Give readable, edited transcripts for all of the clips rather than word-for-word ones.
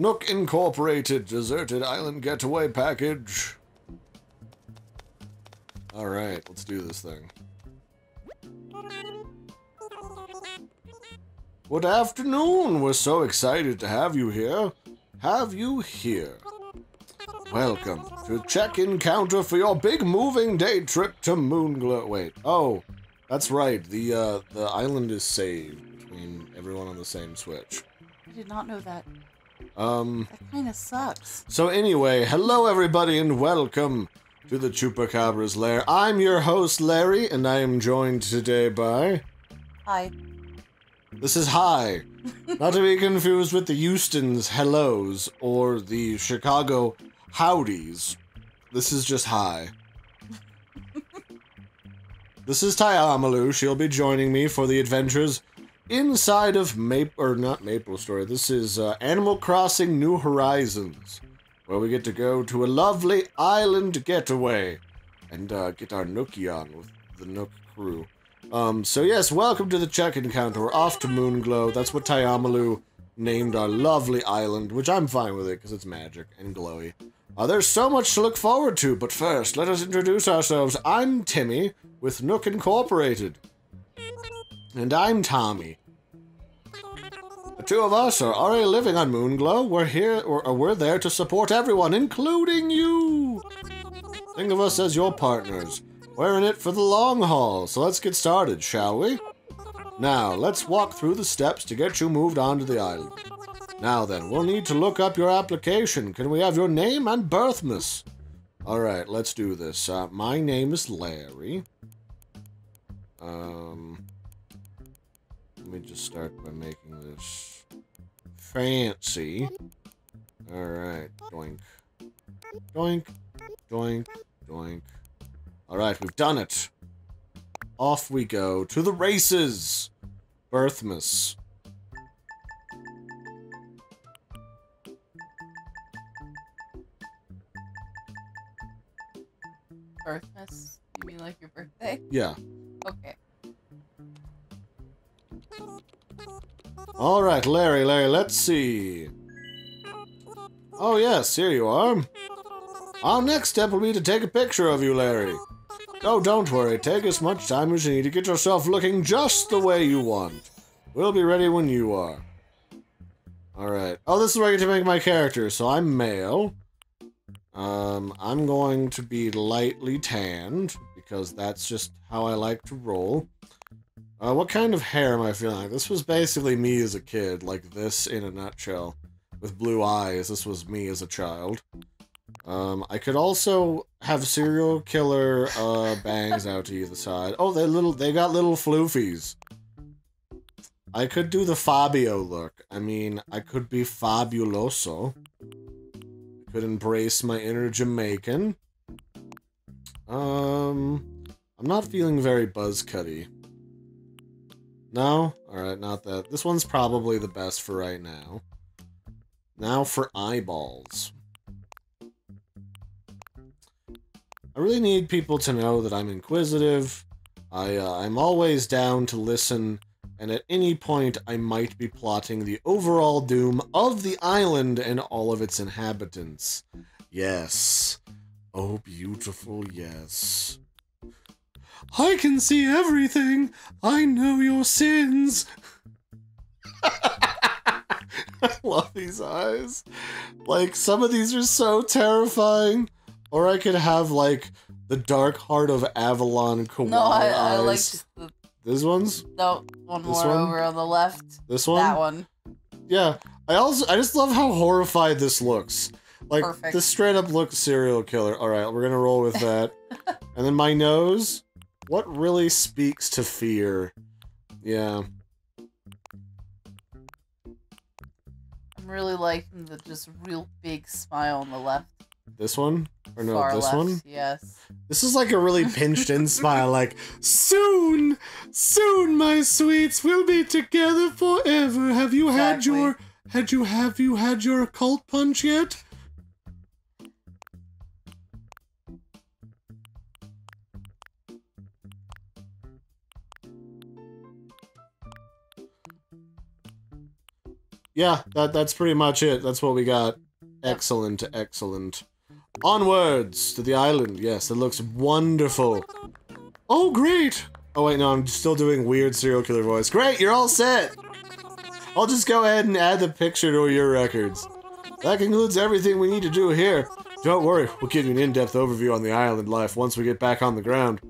Nook Incorporated Deserted Island Getaway Package. Alright, let's do this thing. Good afternoon! We're so excited to have you here. Have you here? Welcome to check-in counter for your big moving day trip to Moonglow. Wait, oh, that's right. The island is saved between everyone on the same Switch. I did not know that. That kind of sucks. So anyway, hello everybody and welcome to the Chupacabra's Lair. I'm your host, Larry, and I am joined today by... Hi. This is hi. Not to be confused with the Houston's hellos or the Chicago howdies. This is just hi. This is Taiyamalu. She'll be joining me for the adventures inside of not Maple Story. This is Animal Crossing: New Horizons, where we get to go to a lovely island getaway and get our Nookie on with the Nook crew. So yes, welcome to the check-in counter. We're off to Moonglow. That's what Taiyamalu named our lovely island, which I'm fine with it, because it's magic and glowy. There's so much to look forward to, but first, let us introduce ourselves. I'm Timmy, with Nook Incorporated. And I'm Tommy. The two of us are already living on Moonglow. We're there to support everyone, including you! Think of us as your partners. We're in it for the long haul, so let's get started, shall we? Now, let's walk through the steps to get you moved onto the island. Now then, we'll need to look up your application. Can we have your name and birth, miss? Alright, let's do this. My name is Larry. Let me just start by making this fancy. Alright, doink. Doink, doink, doink. Alright, we've done it. Off we go to the races. Birthmas. Birthmas? You mean like your birthday? Yeah. Okay. Alright, Larry, let's see. Oh yes, here you are. Our next step will be to take a picture of you, Larry. Oh, don't worry. Take as much time as you need to get yourself looking just the way you want. We'll be ready when you are. Alright. Oh, this is where I get to make my character. So I'm male. I'm going to be lightly tanned, because that's just how I like to roll. What kind of hair am I feeling like? This was basically me as a kid. Like this in a nutshell. With blue eyes. This was me as a child. I could also have serial killer bangs out to either side. Oh, they got little floofies. I could do the Fabio look. I mean, I could be fabuloso. Could embrace my inner Jamaican. I'm not feeling very buzzcutty. No? Alright, not that. This one's probably the best for right now. Now for eyeballs. I really need people to know that I'm inquisitive. I'm always down to listen, and at any point I might be plotting the overall doom of the island and all of its inhabitants. Yes. Oh, beautiful, yes. I can see everything. I know your sins. I love these eyes. Like, some of these are so terrifying. Or I could have, like, the dark heart of Avalon kawaii eyes. I like just the... These ones? No, one more over on the left. This one? That one. Yeah. I just love how horrified this looks. Like, perfect. This straight up looks serial killer. Alright, we're gonna roll with that. And then my nose? What really speaks to fear? Yeah. I'm really liking the just real big smile on the left. This one? Or no, far this left, one? Yes. This is like a really pinched-in smile, like, soon! Soon, my sweets, we'll be together forever. Have you exactly. had your... Have you had your occult punch yet? Yeah, that's pretty much it. That's what we got. Excellent, excellent. Onwards to the island. Yes, it looks wonderful. Oh, great. Oh, wait, no, I'm still doing weird serial killer voice. Great, you're all set. I'll just go ahead and add the picture to your records. That concludes everything we need to do here. Don't worry, we'll give you an in-depth overview on the island life once we get back on the ground.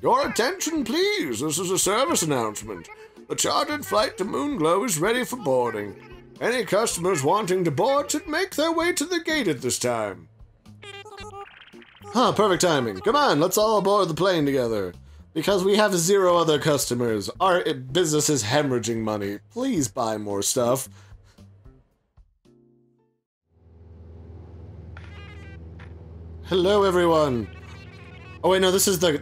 Your attention, please. This is a service announcement. The chartered flight to Moonglow is ready for boarding. Any customers wanting to board should make their way to the gate at this time. Huh, perfect timing. Come on, let's all board the plane together. Because we have zero other customers. Our business is hemorrhaging money. Please buy more stuff. Hello, everyone. Oh wait, no, this is the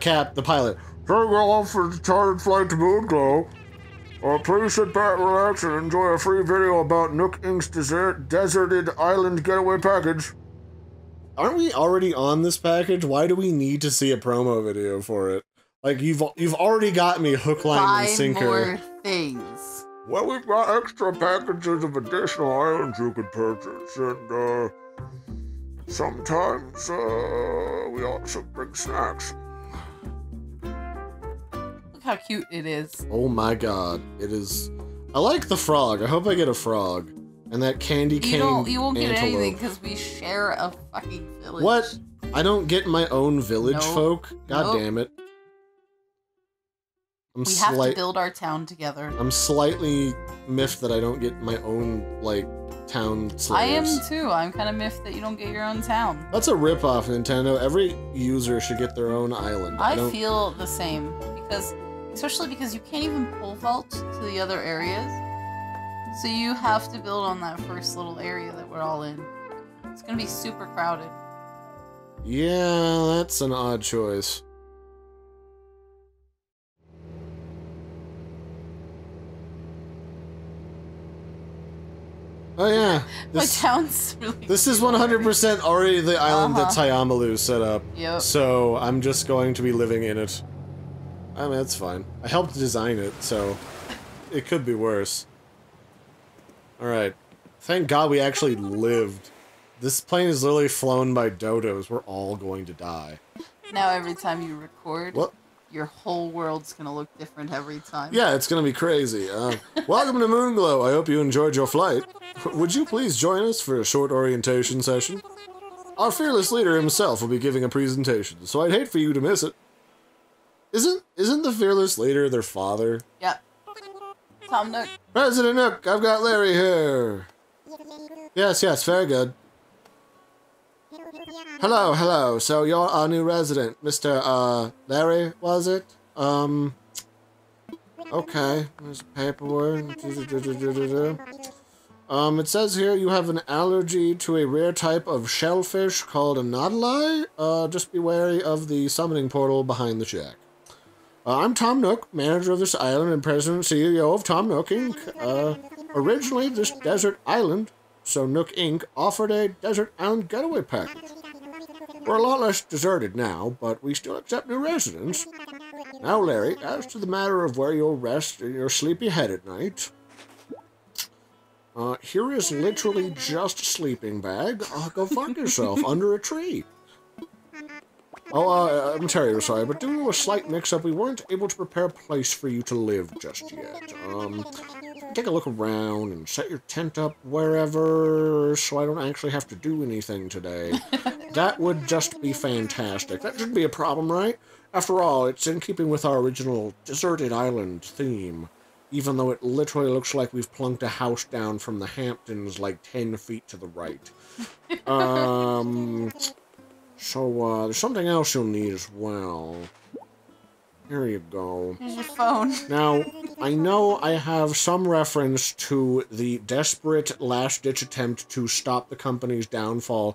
cap, the pilot. Thank you all for the chartered flight to Moonglow. Please sit back, relax, and enjoy a free video about Nook Inc.'s deserted island getaway package. Aren't we already on this package? Why do we need to see a promo video for it? Like you've already got me hook, line, and sinker. Buy more things. Well, we've got extra packages of additional islands you could purchase, and sometimes we also bring snacks. Look how cute it is. Oh my god, it is. I like the frog. I hope I get a frog. And that candy cane antelope. You won't get anything because we share a fucking village. What? I don't get my own village, folk? God damn it. We have to build our town together. I'm slightly miffed that I don't get my own, like, town slaves. I am too. I'm kind of miffed that you don't get your own town. That's a ripoff, Nintendo. Every user should get their own island. I feel the same. Especially because you can't even pole vault to the other areas. So you have to build on that first little area that we're all in. It's gonna be super crowded. Yeah, that's an odd choice. Oh yeah. This, my town's really this is 100% already the island that Taiyamalu set up. Yep. So I'm just going to be living in it. I mean, that's fine. I helped design it, so it could be worse. Alright. Thank God we actually lived. This plane is literally flown by dodos. We're all going to die. Now every time you record, your whole world's going to look different every time. Yeah, it's going to be crazy. Welcome to Moonglow. I hope you enjoyed your flight. Would you please join us for a short orientation session? Our fearless leader himself will be giving a presentation, so I'd hate for you to miss it. Isn't the fearless leader their father? Yep. Tom Nook. President Nook, I've got Larry here. Yes, yes, very good. Hello, hello. So you're our new resident, Mr. Larry, was it? Okay. There's paperwork. It says here you have an allergy to a rare type of shellfish called a nautilus. Just be wary of the summoning portal behind the shack. I'm Tom Nook, manager of this island and president and CEO of Tom Nook Inc. Originally, this desert island, so Nook Inc., offered a desert island getaway package. We're a lot less deserted now, but we still accept new residents. Now, Larry, as to the matter of where you'll rest in your sleepy head at night, here is literally just a sleeping bag. Go find yourself under a tree. Oh, I'm terribly sorry, but due to a slight mix-up, we weren't able to prepare a place for you to live just yet. Take a look around and set your tent up wherever, so I don't actually have to do anything today. That would just be fantastic. That shouldn't be a problem, right? After all, it's in keeping with our original deserted island theme, even though it literally looks like we've plunked a house down from the Hamptons like 10 feet to the right. So, there's something else you'll need as well. Here you go. Here's your phone. Now, I know I have some reference to the desperate last-ditch attempt to stop the company's downfall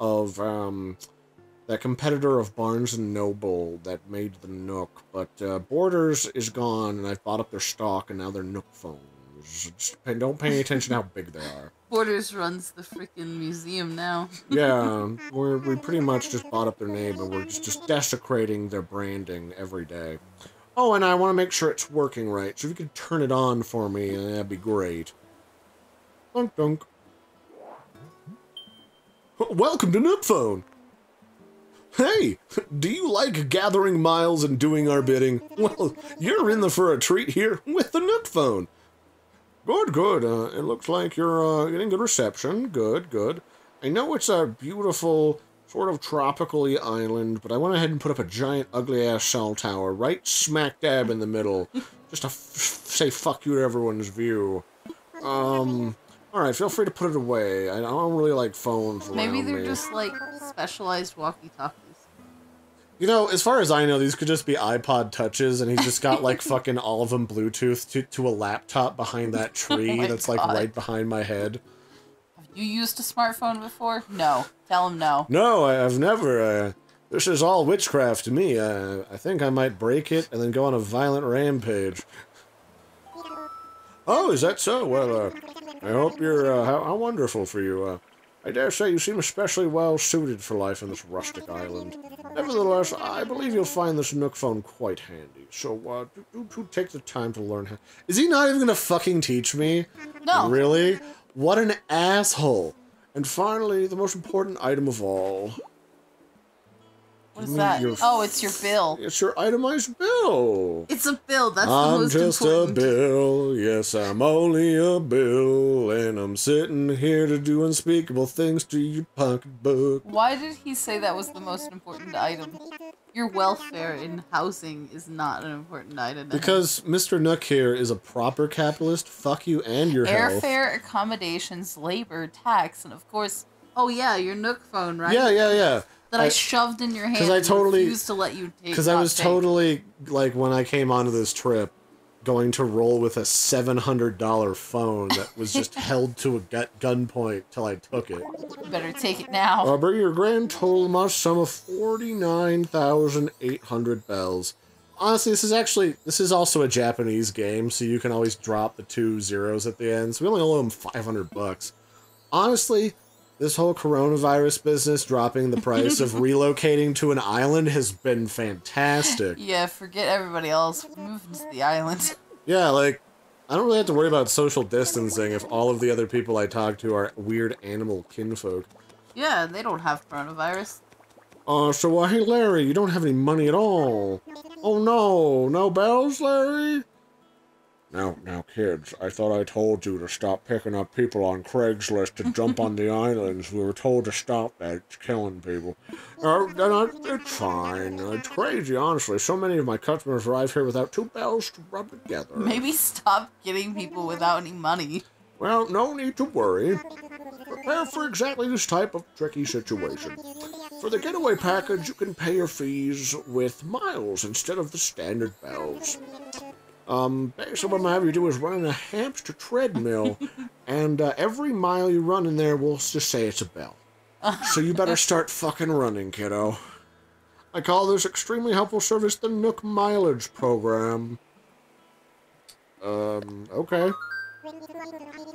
of, that competitor of Barnes & Noble that made the Nook, but, Borders is gone, and I've bought up their stock, and now they're Nook phones. Just don't pay any attention to how big they are. Borders runs the freaking museum now. Yeah, we pretty much just bought up their name, and we're just desecrating their branding every day. Oh, and I want to make sure it's working right. So if you could turn it on for me, that'd be great. Dunk, dunk. Welcome to Nook Phone. Hey, do you like gathering miles and doing our bidding? Well, you're in for a treat here with the Nook Phone. Good, good. It looks like you're getting good reception. Good, good. I know it's a beautiful, sort of tropical-y island, but I went ahead and put up a giant, ugly-ass cell tower right smack dab in the middle, just to say fuck you to everyone's view. Alright, feel free to put it away. I don't really like phones around me. Maybe they're just, like, specialized walkie-talkies. You know, as far as I know, these could just be iPod touches, and he's just got, like, fucking all of them Bluetooth to a laptop behind that tree that's, like, right behind my head. You used a smartphone before? No. Tell him no. No, I've never. This is all witchcraft to me. I think I might break it and then go on a violent rampage. Oh, is that so? Well, I hope you're... how wonderful for you. I dare say you seem especially well-suited for life in this rustic island. Nevertheless, I believe you'll find this Nook Phone quite handy. So, do take the time to learn how... Is he not even gonna fucking teach me? No. Really? What an asshole. And finally, the most important item of all. What is that? Oh, it's your bill. It's your itemized bill. It's a bill. That's the most important. I'm just a bill. Yes, I'm only a bill. And I'm sitting here to do unspeakable things to your pocketbook. Why did he say that was the most important item? Your welfare in housing is not an important item. Because Mr. Nook here is a proper capitalist. Fuck you and your health. Airfare, accommodations, labor, tax, and of course... Oh yeah, your Nook Phone, right? Yeah, yeah, yeah. That I shoved in your hand because I totally refused to let you take. Because I was totally, like, when I came onto this trip, going to roll with a $700 phone that was just held to a gunpoint till I took it. You better take it now. Bring your grand total amount sum of 49,800 bells. Honestly, this is also a Japanese game, so you can always drop the 2 zeros at the end. So we only owe them $500. Honestly, this whole coronavirus business dropping the price of relocating to an island has been fantastic. Yeah, forget everybody else. We're moving to the island. Yeah, like, I don't really have to worry about social distancing if all of the other people I talk to are weird animal kinfolk. Yeah, they don't have coronavirus. Hey, Larry, you don't have any money at all. Oh, no. No bells, Larry? Now, kids, I thought I told you to stop picking up people on Craigslist to jump on the islands. We were told to stop that. It's killing people. It's fine. It's crazy, honestly. So many of my customers arrive here without 2 bells to rub together. Maybe stop getting people without any money. Well, no need to worry. Prepare for exactly this type of tricky situation. For the getaway package, you can pay your fees with miles instead of the standard bells. Basically what I'm gonna have you do is run in a hamster treadmill, and every mile you run in there, we'll just say it's a bell. So you better start fucking running, kiddo. I call this extremely helpful service the Nook Mileage Program. Okay.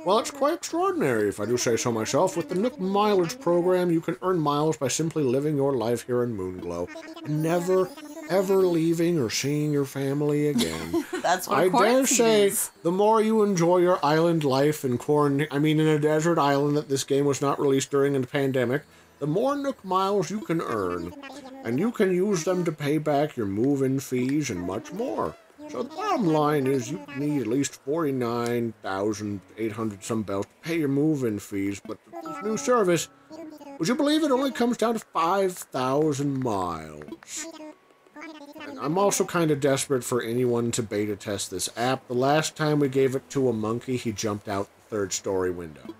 Well, it's quite extraordinary, if I do say so myself. With the Nook Mileage Program, you can earn miles by simply living your life here in Moonglow. Never... ever leaving or seeing your family again. That's what I dare say is. The more you enjoy your island life in quarantine, I mean in a desert island that this game was not released during the pandemic, the more Nook miles you can earn, and you can use them to pay back your move-in fees and much more. So the bottom line is you need at least 49,800 some bells to pay your move-in fees, but this new service, would you believe it only comes down to 5,000 miles. I'm also kind of desperate for anyone to beta test this app. The last time we gave it to a monkey, he jumped out the 3rd story window.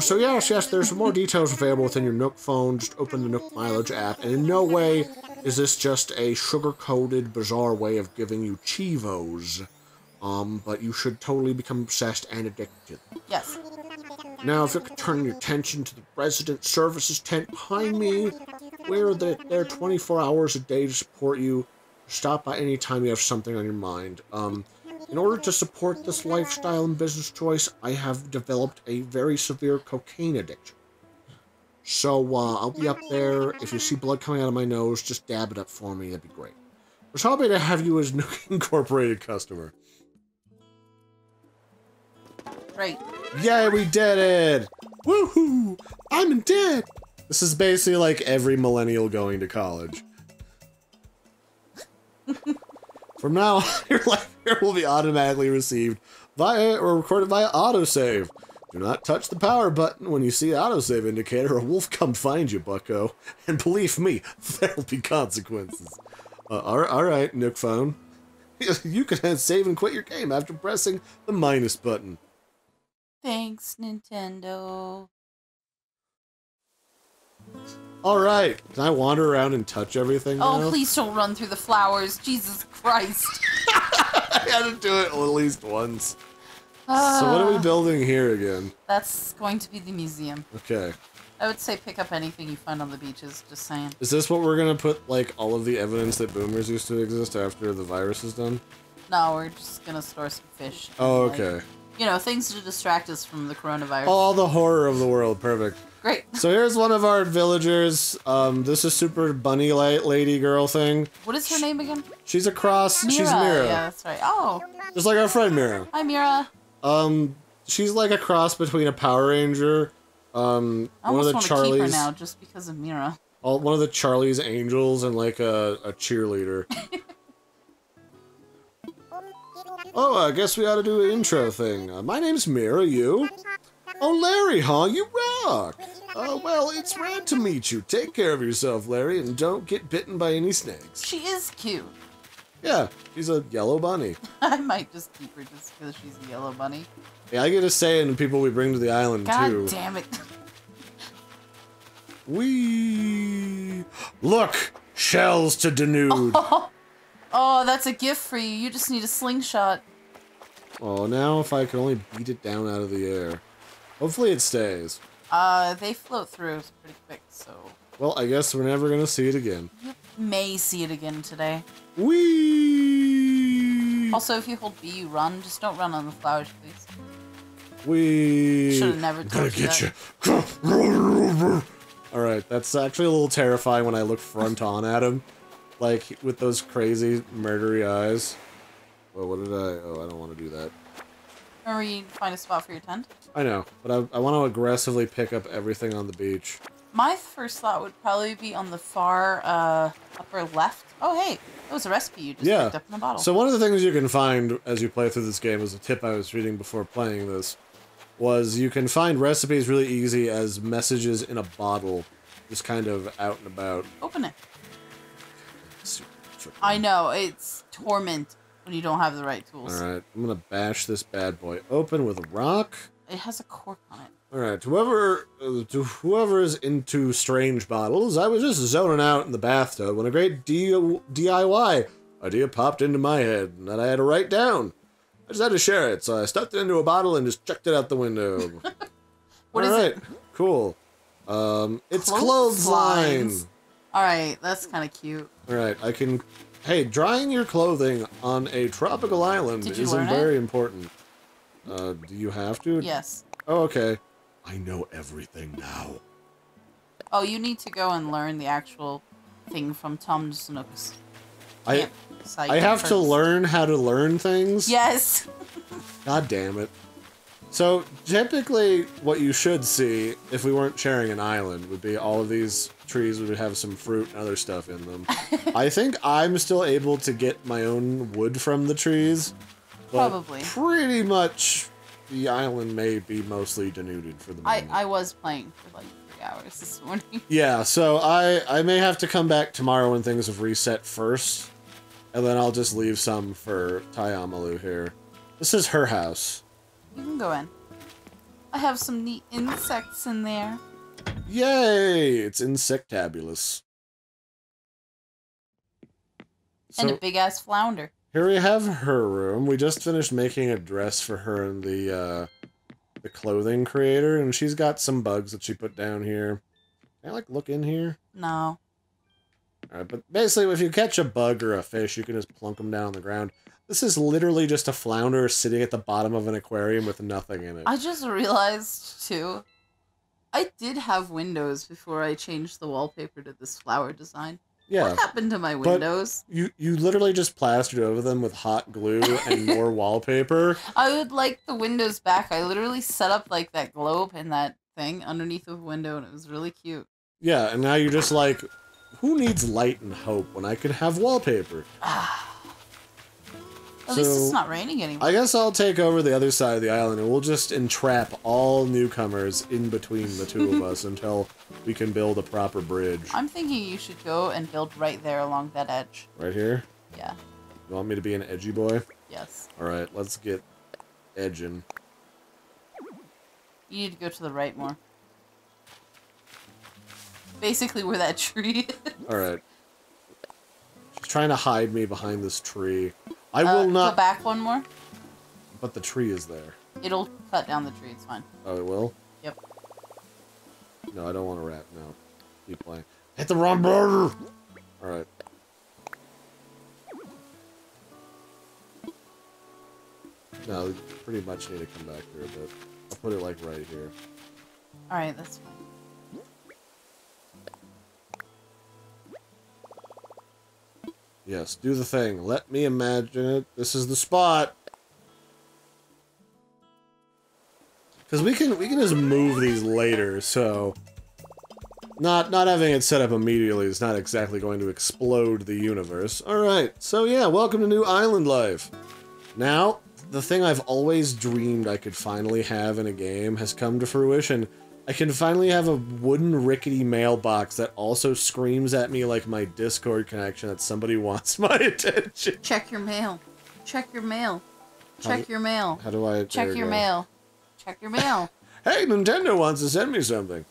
So yes, there's more details available within your Nook phone. Just open the Nook Mileage app. And in no way is this just a sugar-coated, bizarre way of giving you Chivos. But you should totally become obsessed and addicted. Yes. Now, if you could turn your attention to the resident services tent behind me, we're there 24 hours a day to support you. Stop by any time you have something on your mind. In order to support this lifestyle and business choice, I have developed a very severe cocaine addiction. So I'll be up there. If you see blood coming out of my nose, just dab it up for me. That'd be great. We're so happy to have you as Nook Incorporated customer. Right. Yay, we did it! Woohoo! I'm in debt! This is basically like every millennial going to college. From now on, your life here will be automatically received via or recorded via autosave. Do not touch the power button when you see the autosave indicator, or we'll come find you, bucko. And believe me, there'll be consequences. Alright, Nook Phone. You can save and quit your game after pressing the minus button. Thanks, Nintendo. Alright, can I wander around and touch everything now? Please don't run through the flowers, Jesus Christ. I had to do it at least once. So what are we building here again? That's going to be the museum. Okay. I would say pick up anything you find on the beaches, just saying. Is this what we're gonna put, like, all of the evidence that boomers used to exist after the virus is done? No, we're just gonna store some fish. Oh, okay. Like, you know, things to distract us from the coronavirus. All the horror of the world, perfect. Great. So here's one of our villagers. This is super bunny light lady girl thing. What is her name again? She's a cross. Mira. She's Mira. Yeah, that's right. Oh. Just like our friend Mira. Hi, Mira. She's like a cross between a Power Ranger, one of the Charlie's. I almost want to keep her now just because of Mira. One of the Charlie's Angels and like a cheerleader. Oh, I guess we ought to do an intro thing. My name's Mira, you? Oh, Larry, huh? You rock! Well, it's rad to meet you. Take care of yourself, Larry, and don't get bitten by any snakes. She is cute. Yeah, she's a yellow bunny. I might just keep her just because she's a yellow bunny. Yeah, I get a say in the people we bring to the island, too. God damn it. Wee! Look! Shells to denude! Oh, that's a gift for you. You just need a slingshot. Oh, now if I could only beat it down out of the air. Hopefully it stays. They float through pretty quick, so... Well, I guess we're never gonna see it again. You may see it again today. Whee! Also, if you hold B, you run. Just don't run on the flowers, please. Whee! Should've never told you that. Gonna get you! Alright, that's actually a little terrifying when I look front on at him. Like, with those crazy, murdery eyes. Well, what did I... Oh, I don't want to do that. Remember, you need to find a spot for your tent? I know, but I want to aggressively pick up everything on the beach. My first thought would probably be on the far, upper left. Oh, hey! That was a recipe you just picked up in the bottle. So one of the things you can find as you play through this game, as a tip I was reading before playing this, was you can find recipes really easy as messages in a bottle, just kind of out and about. Open it. I know, it's torment when you don't have the right tools. Alright, I'm gonna bash this bad boy open with a rock. It has a cork on it. Alright, to whoever is into strange bottles, I was just zoning out in the bathtub when a great DIY idea popped into my head and that I had to write down. I just had to share it, so I stuffed it into a bottle and just chucked it out the window. Alright, cool. It's clotheslines. Alright, that's kind of cute. Alright, I can... Hey, drying your clothing on a tropical island isn't very important. Do you have to? Yes. Oh, okay. I know everything now. Oh, you need to go and learn the actual thing from Tom Nook's camp site. I have to learn how to learn things? Yes! God damn it. So, typically, what you should see, if we weren't sharing an island, would be all of these trees would have some fruit and other stuff in them. I think I'm still able to get my own wood from the trees. But probably. Pretty much, the island may be mostly denuded for the moment. I was playing for like 3 hours this morning. Yeah, so I may have to come back tomorrow when things have reset first. And then I'll just leave some for Taiyamalu here. This is her house. You can go in. I have some neat insects in there. Yay! It's insectabulous. And so, a big-ass flounder. Here we have her room. We just finished making a dress for her and the clothing creator, and she's got some bugs that she put down here. Can I, like, look in here? No. Alright, but basically, if you catch a bug or a fish, you can just plunk them down on the ground. This is literally just a flounder sitting at the bottom of an aquarium with nothing in it. I just realized, too, I did have windows before I changed the wallpaper to this flower design. Yeah. What happened to my windows? But you literally just plastered over them with hot glue and more wallpaper. I would like the windows back. I literally set up like that globe and that thing underneath the window, and it was really cute. Yeah, and now you're just like, who needs light and hope when I could have wallpaper? At least it's not raining anymore. I guess I'll take over the other side of the island, and we'll just entrap all newcomers in between the two of us until we can build a proper bridge. I'm thinking you should go and build right there along that edge. Right here? Yeah. You want me to be an edgy boy? Yes. Alright, let's get edging. You need to go to the right more. Basically where that tree is. Alright. She's trying to hide me behind this tree. I will not. Go back one more. But the tree is there. It'll cut down the tree. It's fine. Oh, it will? Yep. No, I don't want to rat. No. Keep playing. Hit the wrong border! Alright. No, we pretty much need to come back here, but I'll put it like right here. Alright, that's fine. Yes, do the thing. Let me imagine it. This is the spot. Because we can just move these later, so... Not having it set up immediately is not exactly going to explode the universe. Alright, so yeah, welcome to New Island Life. Now, the thing I've always dreamed I could finally have in a game has come to fruition. I can finally have a wooden rickety mailbox that also screams at me like my Discord connection that somebody wants my attention. Check your mail. Check your mail. Check your mail. How do I... Check your mail. Check your mail. Hey, Nintendo wants to send me something.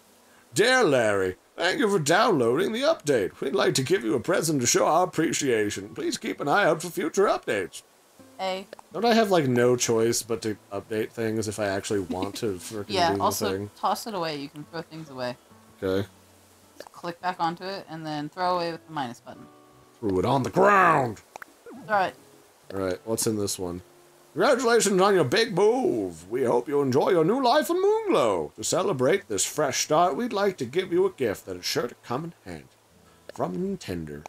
Dear Larry, thank you for downloading the update. We'd like to give you a present to show our appreciation. Please keep an eye out for future updates. Hey. Don't I have, like, no choice but to update things if I actually want to freaking do also the thing? Toss it away. You can throw things away. Okay. Just click back onto it, and then throw away with the minus button. Threw it on the ground! Alright. Alright, what's in this one? Congratulations on your big move! We hope you enjoy your new life in Moonglow! To celebrate this fresh start, we'd like to give you a gift that is sure to come in handy. From Nintendo.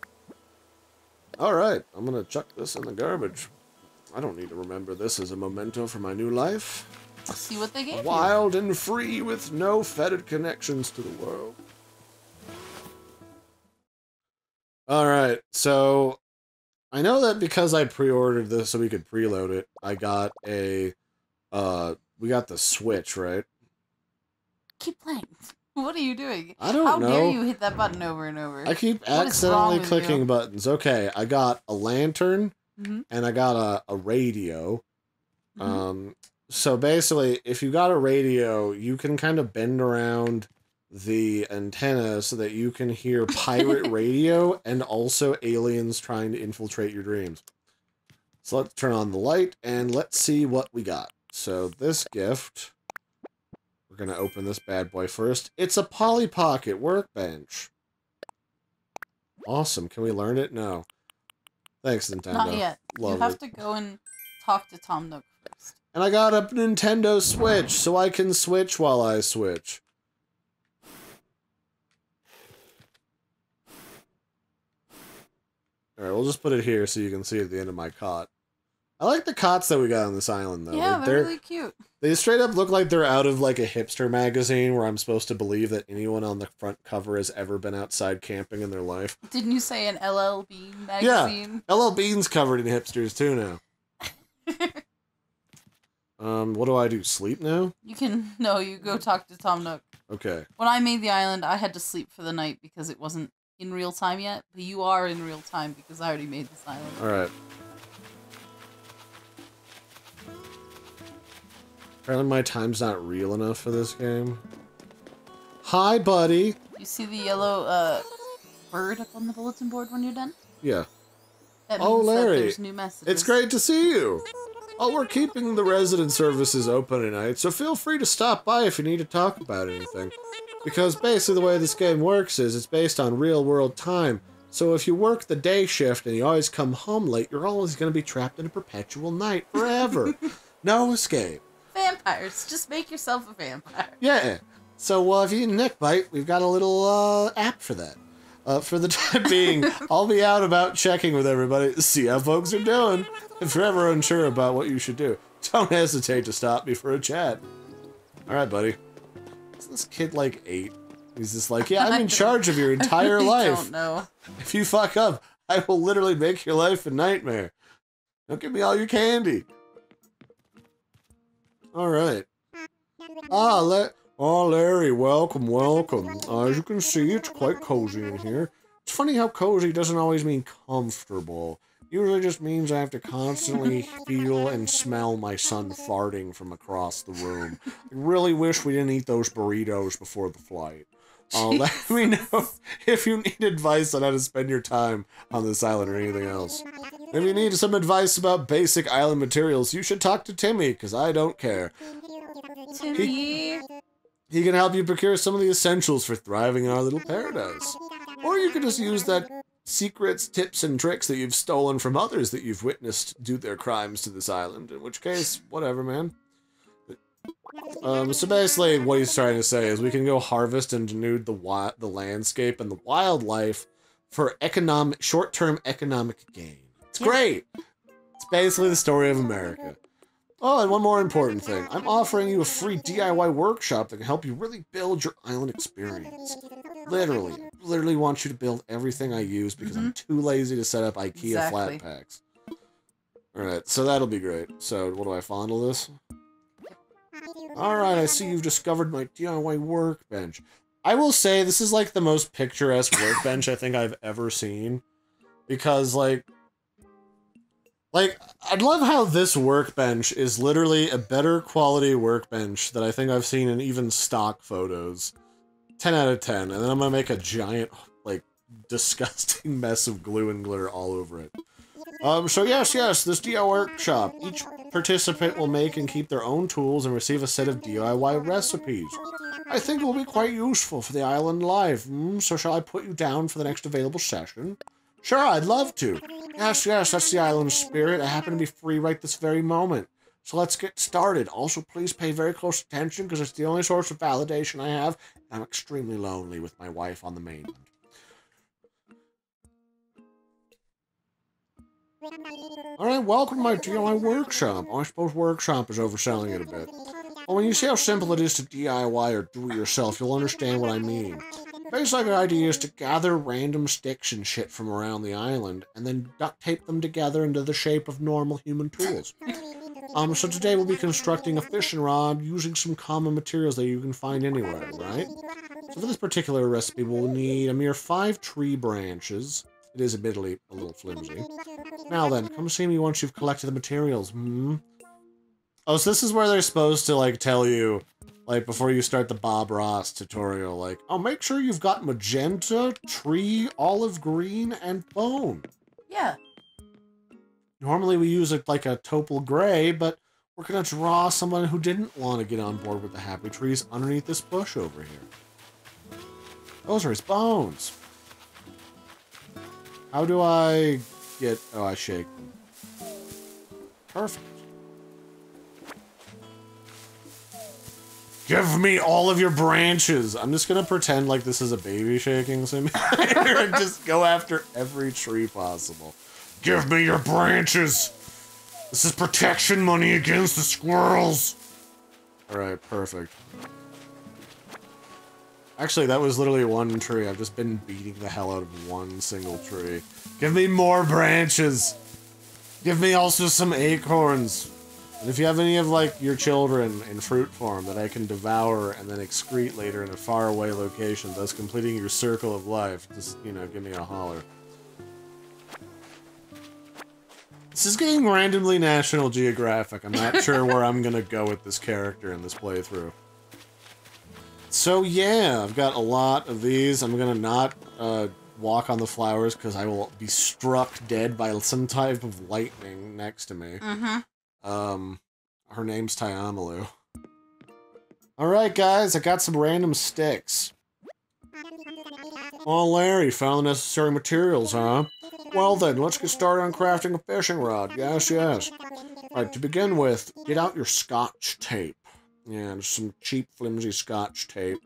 Alright, I'm gonna chuck this in the garbage. I don't need to remember this as a memento for my new life. Let's see what they gave Wild you. And free with no fettered connections to the world. Alright, so... I know that because I pre-ordered this so we could preload it, I got a... we got the Switch, right? Keep playing. What are you doing? I don't know. How dare you hit that button over and over? I keep accidentally clicking buttons. Okay, I got a lantern... Mm-hmm. And I got a radio. Mm-hmm. So basically, if you got a radio, you can kind of bend around the antenna so that you can hear pirate radio and also aliens trying to infiltrate your dreams. So let's turn on the light and let's see what we got. So this gift, we're going to open this bad boy first. It's a Poly Pocket workbench. Awesome. Can we learn it? No. Thanks, Nintendo. Not yet. Love you have it. To go and talk to Tom Nook first. And I got a Nintendo Switch, so I can switch while I switch. Alright, we'll just put it here so you can see at the end of my cot. I like the cots that we got on this island, though. Yeah, they're really cute. They straight up look like they're out of, like, a hipster magazine where I'm supposed to believe that anyone on the front cover has ever been outside camping in their life. Didn't you say an L.L. Bean magazine? Yeah, L.L. Bean's covered in hipsters, too, now. What do I do? Sleep now? You can... No, you go talk to Tom Nook. Okay. When I made the island, I had to sleep for the night because it wasn't in real time yet, but you are in real time because I already made this island. Alright. Apparently my time's not real enough for this game. Hi, buddy! You see the yellow, bird up on the bulletin board when you're done? Yeah. That means Larry, that there's new messages. It's great to see you! Oh, we're keeping the resident services open tonight, so feel free to stop by if you need to talk about anything. Because basically the way this game works is it's based on real-world time, so if you work the day shift and you always come home late, you're always going to be trapped in a perpetual night forever. No escape. Vampires. Just make yourself a vampire. Yeah. So, if you get a neck bite, we've got a little app for that. For the time being, I'll be out about checking with everybody to see how folks are doing. If you're ever unsure about what you should do, don't hesitate to stop me for a chat. Alright, buddy. Isn't this kid like 8? He's just like, yeah, I'm in charge of your entire life. I don't know. If you fuck up, I will literally make your life a nightmare. Don't give me all your candy. Alright. Ah, oh, Larry, welcome, welcome. As you can see, it's quite cozy in here. It's funny how cozy doesn't always mean comfortable. Usually just means I have to constantly feel and smell my son farting from across the room. I really wish we didn't eat those burritos before the flight. Let me know if you need advice on how to spend your time on this island or anything else. If you need some advice about basic island materials, you should talk to Timmy, because I don't care. Timmy! He can help you procure some of the essentials for thriving in our little paradise. Or you could just use that secrets, tips, and tricks that you've stolen from others that you've witnessed do their crimes to this island, in which case, whatever, man. So basically, what he's trying to say is we can go harvest and denude the landscape and the wildlife for short-term economic gain. It's great! It's basically the story of America. Oh, and one more important thing. I'm offering you a free DIY workshop that can help you really build your island experience. Literally want you to build everything I use because I'm too lazy to set up IKEA flat packs. Alright, so that'll be great. So, what do I fondle this? Alright, I see you've discovered my DIY workbench. I will say, this is like the most picturesque workbench I think I've ever seen. Because, like, I'd love how this workbench is literally a better quality workbench that I think I've seen in even stock photos. 10 out of 10. And then I'm gonna make a giant, like, disgusting mess of glue and glitter all over it. So yes, this DIY workshop. Each participant will make and keep their own tools and receive a set of DIY recipes. I think it will be quite useful for the island life. So shall I put you down for the next available session? Sure, I'd love to. Yes, that's the island spirit. I happen to be free right this very moment. So let's get started. Also, please pay very close attention because it's the only source of validation I have. I'm extremely lonely with my wife on the mainland. Alright, welcome to my DIY workshop. I suppose workshop is overselling it a bit. But when you see how simple it is to DIY or do-it-yourself, you'll understand what I mean. Basically, the idea is to gather random sticks and shit from around the island, and then duct tape them together into the shape of normal human tools. So today we'll be constructing a fishing rod using some common materials that you can find anywhere, right? So for this particular recipe, we'll need a mere 5 tree branches. It is admittedly a little flimsy. Now then, come see me once you've collected the materials, Oh, so this is where they're supposed to, like, tell you... Like, before you start the Bob Ross tutorial, like, oh, make sure you've got magenta, tree, olive green, and bone. Yeah. Normally we use, a topal gray, but we're going to draw someone who didn't want to get on board with the happy trees underneath this bush over here. Those are his bones. How do I get... Oh, I shake them. Perfect. Give me all of your branches! I'm just gonna pretend like this is a baby shaking simulator and just go after every tree possible. Give me your branches! This is protection money against the squirrels! Alright, perfect. Actually, that was literally one tree. I've just been beating the hell out of one single tree. Give me more branches! Give me also some acorns! And if you have any of, like, your children in fruit form that I can devour and then excrete later in a faraway location, thus completing your circle of life, just, you know, give me a holler. This is getting randomly National Geographic. I'm not sure where I'm gonna go with this character in this playthrough. So, yeah, I've got a lot of these. I'm gonna not, walk on the flowers because I will be struck dead by some type of lightning next to me. Mm-hmm. Her name's Taiyamalu. Alright, guys, I got some random sticks. Oh, Larry, found the necessary materials, huh? Well then, let's get started on crafting a fishing rod. Yes. Alright, to begin with, get out your scotch tape. Yeah, just some cheap, flimsy scotch tape.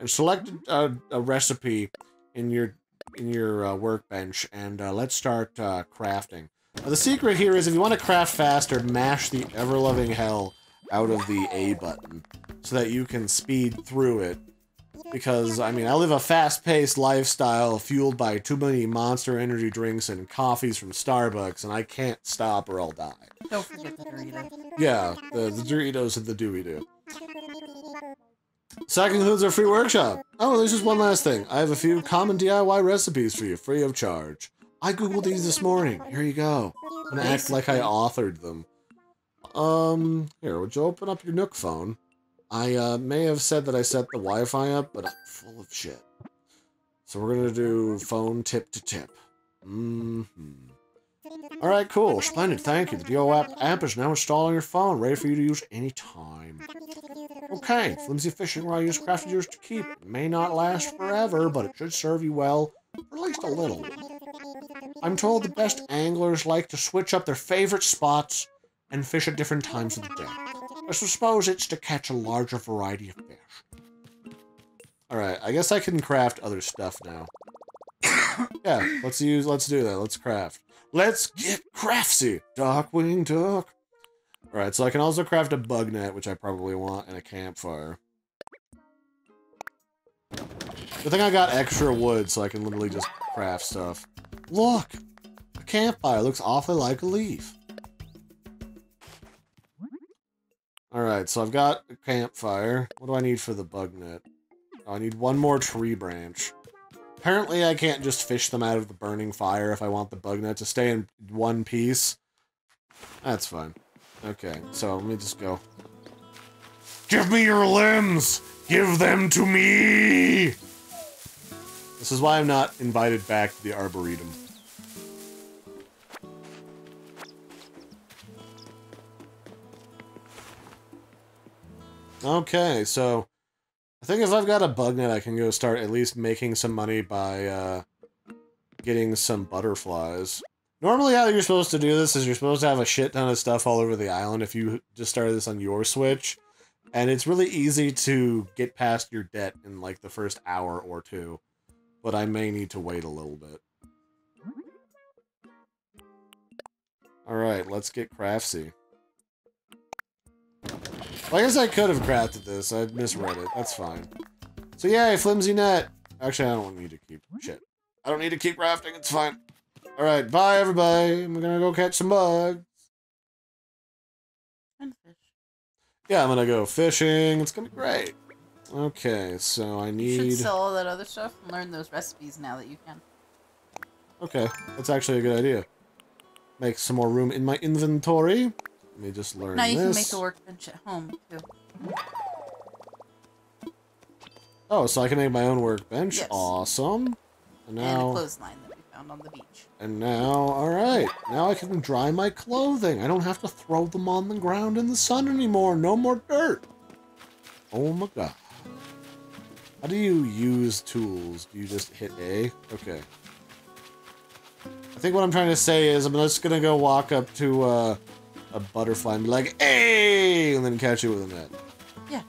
And select a recipe in your in your workbench, and let's start crafting. The secret here is if you want to craft faster, mash the ever-loving hell out of the A button so that you can speed through it. Because, I mean, I live a fast-paced lifestyle fueled by too many Monster Energy drinks and coffees from Starbucks, and I can't stop or I'll die. Don't forget the Doritos. Yeah, the Doritos and the Dooby-Doo. So that concludes our free workshop. Oh, there's just one last thing. I have a few common DIY recipes for you, free of charge. I googled these this morning. Here you go. I'm gonna act like I authored them. Here, would you open up your Nook phone? I may have said that I set the Wi-Fi up, but I'm full of shit. So we're gonna do phone tip to tip. Alright, cool. Splendid, thank you. The DIY app is now installed on your phone, ready for you to use anytime. Okay, flimsy fishing rod you just crafted yours to keep. It may not last forever, but it should serve you well, or at least a little. I'm told the best anglers like to switch up their favorite spots and fish at different times of the day. I suppose it's to catch a larger variety of fish. Alright, I guess I can craft other stuff now. Yeah, let's do that. Let's craft. Let's get craftsy! Darkwing Duck! Alright, so I can also craft a bug net, which I probably want, and a campfire. Good thing I got extra wood, so I can literally just craft stuff. Look! A campfire looks awfully like a leaf. Alright, so I've got a campfire. What do I need for the bug net? Oh, I need one more tree branch. Apparently I can't just fish them out of the burning fire if I want the bug net to stay in one piece. That's fine. Okay, so let me just go. Give me your limbs! Give them to me! This is why I'm not invited back to the Arboretum. Okay, so I think if I've got a bug net, I can go start at least making some money by getting some butterflies. Normally how you're supposed to do this is you're supposed to have a shit ton of stuff all over the island if you just started this on your Switch. And it's really easy to get past your debt in like the first hour or two. But I may need to wait a little bit. Alright, let's get craftsy. Well, I guess I could have crafted this. I misread it. That's fine. So yay, flimsy net. Actually, I don't need to keep shit. I don't need to keep crafting. It's fine. All right, bye everybody. I'm gonna go catch some bugs. And fish. Yeah, I'm gonna go fishing. It's gonna be great. Okay, so I need. You should sell all that other stuff and learn those recipes now that you can. Okay, that's actually a good idea. Make some more room in my inventory. Let me just learn this. Now you can make the workbench at home, too. Oh, so I can make my own workbench? Yes. Awesome. And now, a clothesline that we found on the beach. And now, alright. Now I can dry my clothing. I don't have to throw them on the ground in the sun anymore. No more dirt. Oh my god. How do you use tools? Do you just hit A? Okay. I think what I'm trying to say is I'm just going to go walk up to, a butterfly and be like, hey, and then catch it with a net. Yeah.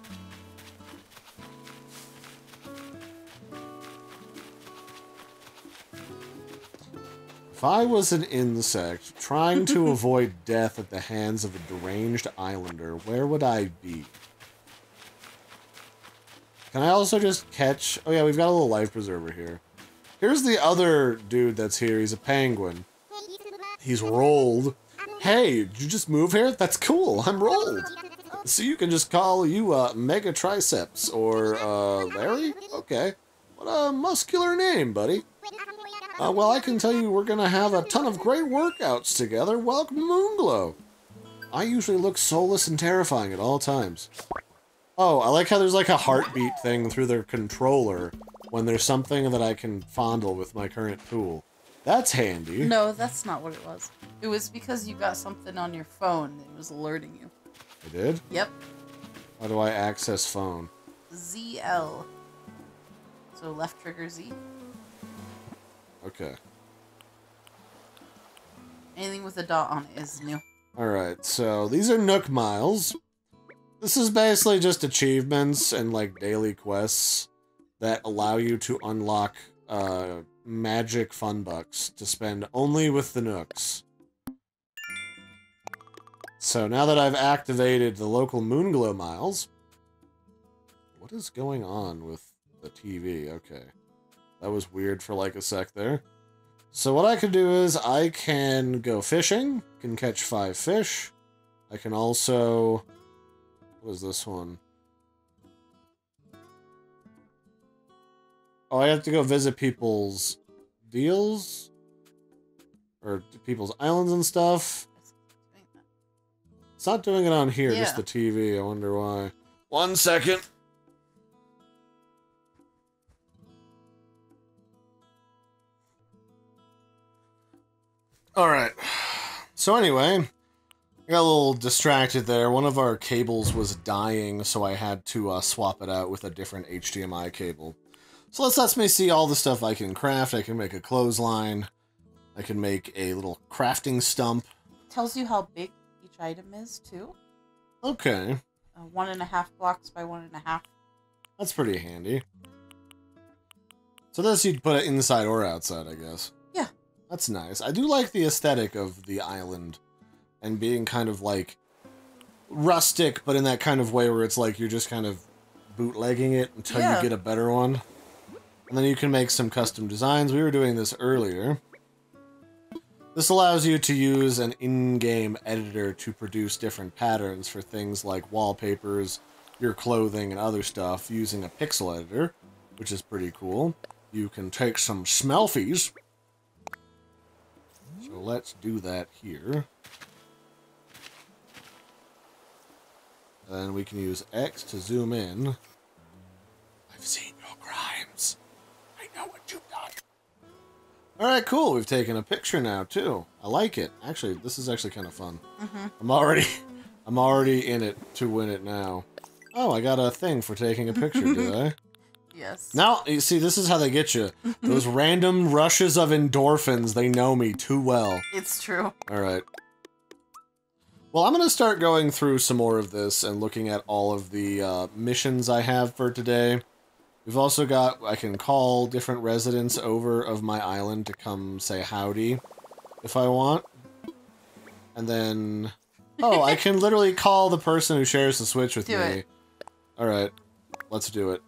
If I was an insect trying to avoid death at the hands of a deranged islander, where would I be? Can I also just catch... Oh yeah, we've got a little life preserver here. Here's the other dude that's here. He's a penguin. He's rolled. Hey, did you just move here? That's cool, I'm rolled. So you can just call you, Mega Triceps, or, Larry? Okay. What a muscular name, buddy. Well, I can tell you we're gonna have a ton of great workouts together. Welcome, Moonglow. I usually look soulless and terrifying at all times. Oh, I like how there's like a heartbeat thing through their controller when there's something that I can fondle with my current tool. That's handy. No, that's not what it was. It was because you got something on your phone that was alerting you. I did? Yep. How do I access phone? ZL. So left trigger Z. Okay. Anything with a dot on it is new. Alright, so these are Nook Miles. This is basically just achievements and like daily quests that allow you to unlock magic fun bucks to spend only with the Nooks. So now that I've activated the local Moonglow Miles, what is going on with the TV? Okay. That was weird for like a sec there. So what I can do is I can go fishing, can catch 5 fish. I can also, what is this one? Oh, I have to go visit people's deals or people's islands and stuff. It's not doing it on here, yeah. Just the TV. I wonder why. 1 second. All right. So anyway, I got a little distracted there. One of our cables was dying, so I had to swap it out with a different HDMI cable. So let's let me see all the stuff I can craft. I can make a clothesline. I can make a little crafting stump. It tells you how big each item is, too. Okay. 1.5 blocks by 1.5. That's pretty handy. So this you'd put it inside or outside, I guess. Yeah. That's nice. I do like the aesthetic of the island and being kind of like rustic, but in that kind of way where it's like you're just kind of bootlegging it until you get a better one. And then you can make some custom designs. We were doing this earlier. This allows you to use an in-game editor to produce different patterns for things like wallpapers, your clothing, and other stuff using a pixel editor, which is pretty cool. You can take some smelfies. So let's do that here. And we can use X to zoom in. I've seen your crimes. Know what you've done. Alright, cool. We've taken a picture now, too. I like it. Actually, this is actually kind of fun. Mm-hmm. I'm already in it to win it now. Oh, I got a thing for taking a picture, did I? Yes. Now, you see, this is how they get you. Those random rushes of endorphins, they know me too well. It's true. Alright. Well, I'm going to start going through some more of this and looking at all of the missions I have for today. We've also got, I can call different residents over of my island to come say howdy if I want. And then, oh, I can literally call the person who shares the Switch with me. Alright, let's do it.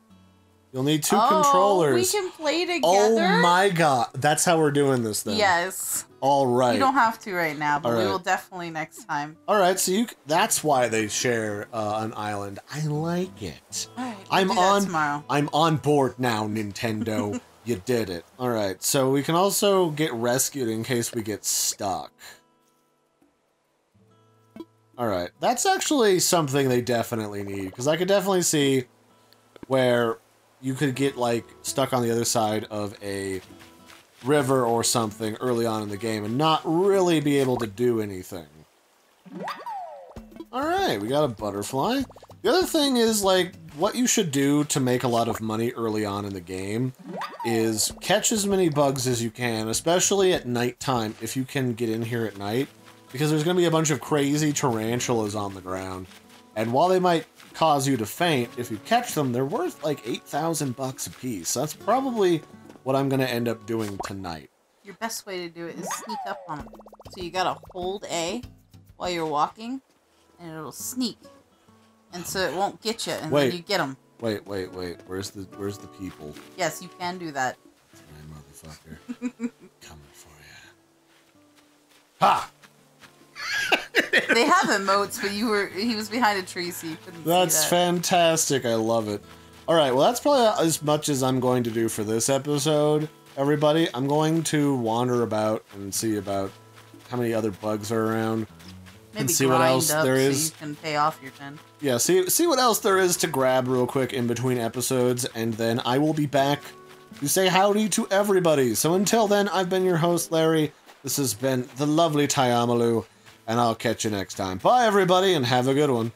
You'll need 2 controllers. We can play together? Oh my god, that's how we're doing this then. Yes. Alright. You don't have to right now, but we will definitely next time. Alright, so that's why they share an island. I like it. Alright, I'm on board now, Nintendo. You did it. Alright, so we can also get rescued in case we get stuck. Alright, that's actually something they definitely need, because I could definitely see where you could get, like, stuck on the other side of a river or something early on in the game and not really be able to do anything. Alright, we got a butterfly. The other thing is, like, what you should do to make a lot of money early on in the game is catch as many bugs as you can, especially at nighttime, if you can get in here at night, because there's going to be a bunch of crazy tarantulas on the ground. And while they might cause you to faint, if you catch them, they're worth like 8,000 bucks a piece. That's probably what I'm going to end up doing tonight. Your best way to do it is sneak up on them. So you got to hold A while you're walking, and it'll sneak. And so it won't get you, and then you get them. Wait. Where's the people? Yes, you can do that. My motherfucker. Coming for you. Ha! They have emotes, but he was behind a tree, so you couldn't see that. That's fantastic. I love it. All right, well, that's probably as much as I'm going to do for this episode, everybody. I'm going to wander about and see about how many other bugs are around. Maybe and see what else there is. So you can pay off your pen. Yeah, see what else there is to grab real quick in between episodes, and then I will be back to say howdy to everybody. So until then, I've been your host, Larry. This has been the lovely Taiyamalu. And I'll catch you next time. Bye, everybody, and have a good one.